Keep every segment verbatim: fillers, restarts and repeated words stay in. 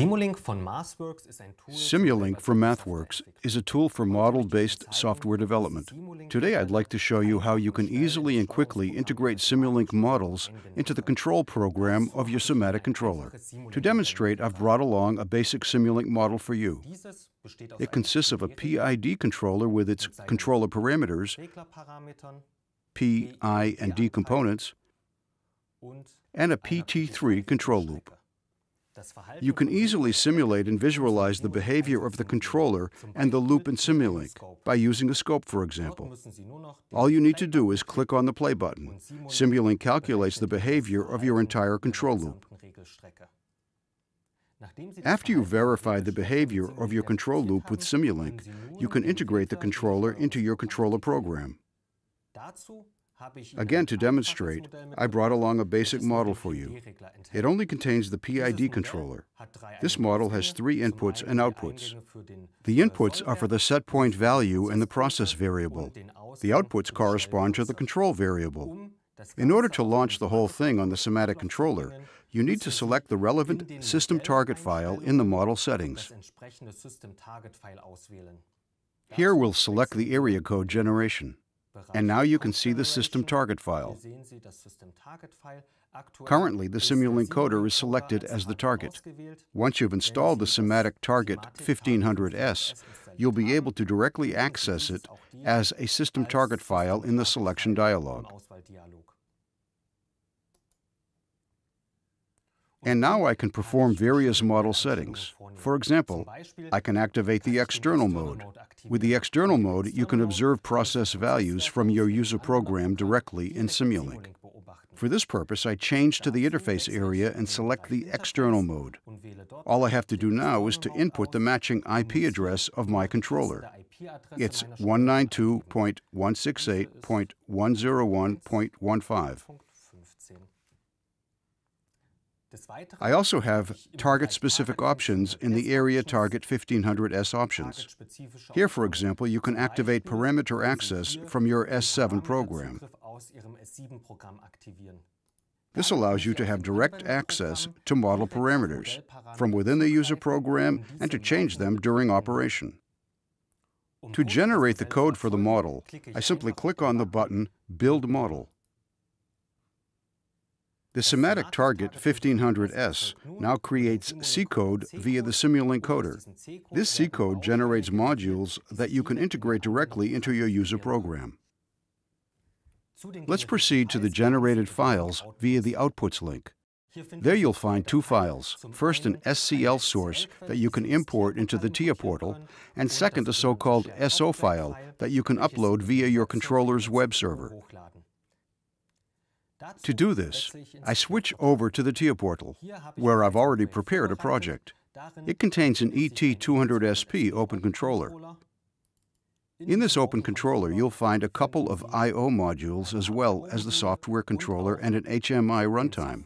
Simulink von MathWorks is a tool for model-based software development. Today I'd like to show you how you can easily and quickly integrate Simulink models into the control program of your Simatic controller. To demonstrate, I've brought along a basic Simulink model for you. It consists of a P I D controller with its controller parameters, P, I, and D components, and a P T three control loop. You can easily simulate and visualize the behavior of the controller and the loop in Simulink by using a scope, for example. All you need to do is click on the play button. Simulink calculates the behavior of your entire control loop. After you verify the behavior of your control loop with Simulink, you can integrate the controller into your controller program. Again, to demonstrate, I brought along a basic model for you. It only contains the P I D controller. This model has three inputs and outputs. The inputs are for the set point value and the process variable. The outputs correspond to the control variable. In order to launch the whole thing on the Simatic controller, you need to select the relevant system target file in the model settings. Here we'll select the area code generation. And now you can see the system target file. Currently, the Simulink coder is selected as the target. Once you've installed the Simatic Target fifteen hundred S, you'll be able to directly access it as a system target file in the selection dialog. And now I can perform various model settings. For example, I can activate the external mode. With the external mode, you can observe process values from your user program directly in Simulink. For this purpose, I change to the interface area and select the external mode. All I have to do now is to input the matching I P address of my controller. It's one ninety-two dot one sixty-eight dot one oh one dot fifteen. I also have target-specific options in the Area Target fifteen hundred S options. Here, for example, you can activate parameter access from your S seven program. This allows you to have direct access to model parameters from within the user program and to change them during operation. To generate the code for the model, I simply click on the button Build Model. The Simatic Target fifteen hundred S now creates C-code via the Simulink coder. This C-code generates modules that you can integrate directly into your user program. Let's proceed to the generated files via the Outputs link. There you'll find two files, first an S C L source that you can import into the T I A portal, and second a so-called S O file that you can upload via your controller's web server. To do this, I switch over to the T I A portal, where I've already prepared a project. It contains an E T two hundred S P open controller. In this open controller, you'll find a couple of I O modules as well as the software controller and an H M I runtime.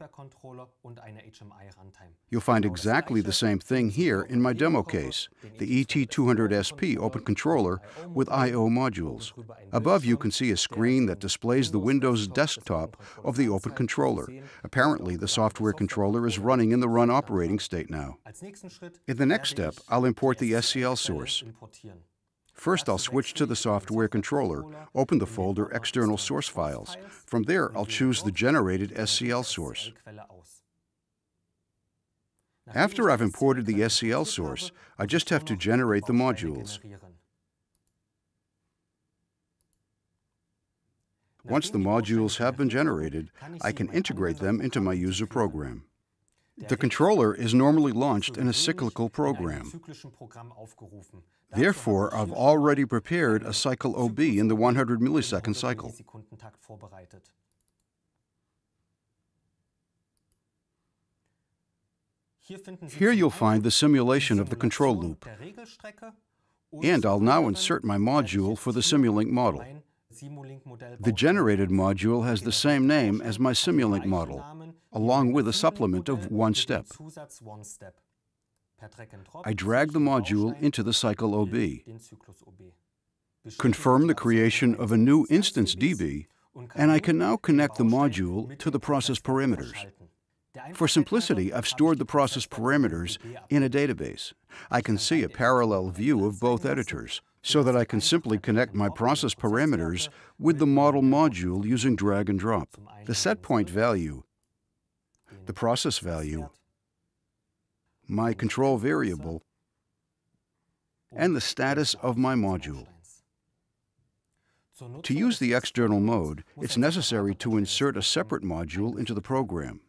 You'll find exactly the same thing here in my demo case, the E T two hundred S P open controller with I O modules. Above you can see a screen that displays the Windows desktop of the open controller. Apparently, the software controller is running in the run operating state now. In the next step, I'll import the S C L source. First, I'll switch to the software controller, open the folder External Source Files. From there, I'll choose the generated S C L source. After I've imported the S C L source, I just have to generate the modules. Once the modules have been generated, I can integrate them into my user program. The controller is normally launched in a cyclical program. Therefore, I've already prepared a cycle O B in the one hundred millisecond cycle. Here you'll find the simulation of the control loop. And I'll now insert my module for the Simulink model. The generated module has the same name as my Simulink model, along with a supplement of one step. I drag the module into the cycle O B, confirm the creation of a new instance D B, and I can now connect the module to the process parameters. For simplicity, I've stored the process parameters in a database. I can see a parallel view of both editors, so that I can simply connect my process parameters with the model module using drag and drop. The set point value, the process value, my control variable, and the status of my module. To use the external mode, it's necessary to insert a separate module into the program.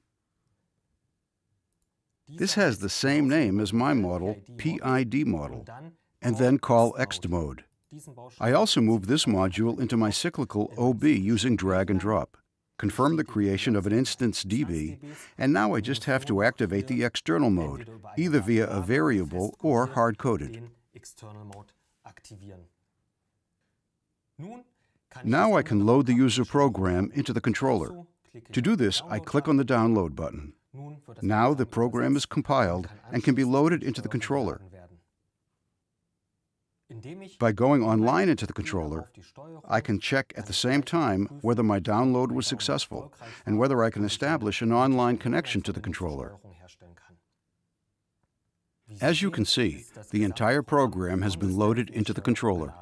This has the same name as my model, P I D model, and then call ext mode. I also move this module into my cyclical O B using drag and drop, confirm the creation of an instance D B, and now I just have to activate the external mode, either via a variable or hard-coded. Now I can load the user program into the controller. To do this, I click on the download button. Now the program is compiled and can be loaded into the controller. By going online into the controller, I can check at the same time whether my download was successful and whether I can establish an online connection to the controller. As you can see, the entire program has been loaded into the controller.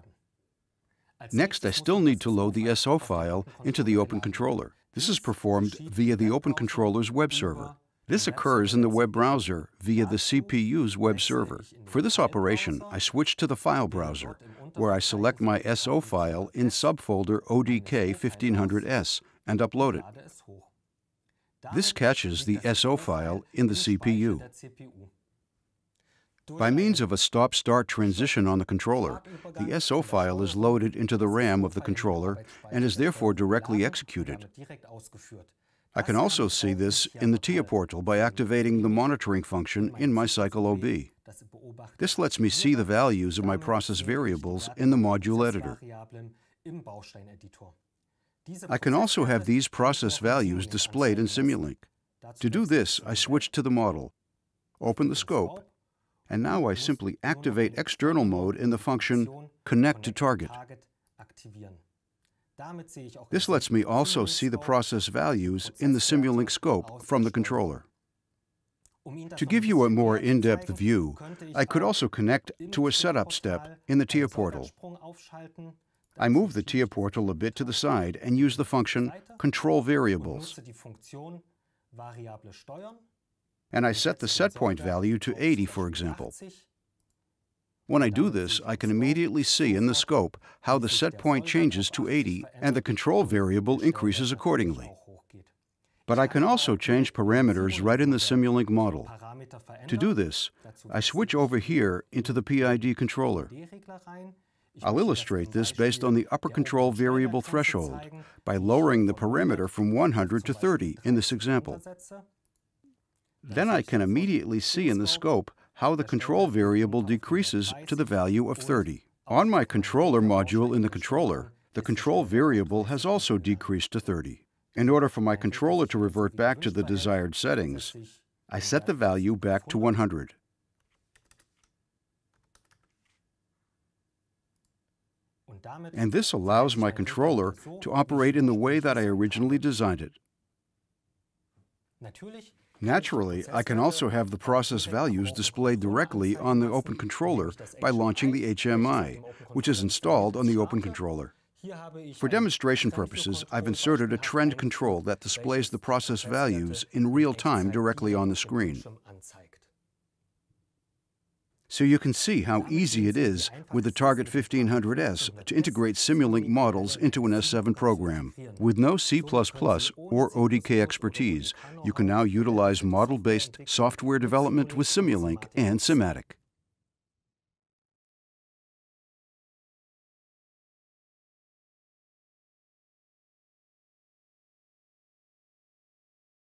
Next, I still need to load the S O file into the Open Controller. This is performed via the Open Controller's web server. This occurs in the web browser via the C P U's web server. For this operation, I switch to the file browser, where I select my S O file in subfolder O D K fifteen hundred S and upload it. This caches the S O file in the C P U. By means of a stop-start transition on the controller, the S O file is loaded into the RAM of the controller and is therefore directly executed. I can also see this in the T I A Portal by activating the monitoring function in my cycle O B. This lets me see the values of my process variables in the module editor. I can also have these process values displayed in Simulink. To do this, I switch to the model, open the scope, and now I simply activate external mode in the function Connect to Target. This lets me also see the process values in the Simulink scope from the controller. To give you a more in-depth view, I could also connect to a setup step in the T I A Portal. I move the T I A Portal a bit to the side and use the function Control Variables. And I set the set point value to eighty, for example. When I do this, I can immediately see in the scope how the set point changes to eighty and the control variable increases accordingly. But I can also change parameters right in the Simulink model. To do this, I switch over here into the P I D controller. I'll illustrate this based on the upper control variable threshold by lowering the parameter from one hundred to thirty in this example. Then I can immediately see in the scope how the control variable decreases to the value of thirty. On my controller module in the controller, the control variable has also decreased to thirty. In order for my controller to revert back to the desired settings, I set the value back to one hundred. And this allows my controller to operate in the way that I originally designed it. Naturally, I can also have the process values displayed directly on the Open Controller by launching the H M I, which is installed on the Open Controller. For demonstration purposes, I've inserted a trend control that displays the process values in real time directly on the screen. So you can see how easy it is with the Target fifteen hundred S to integrate Simulink models into an S seven program. With no C plus plus or O D K expertise, you can now utilize model-based software development with Simulink and Simatic.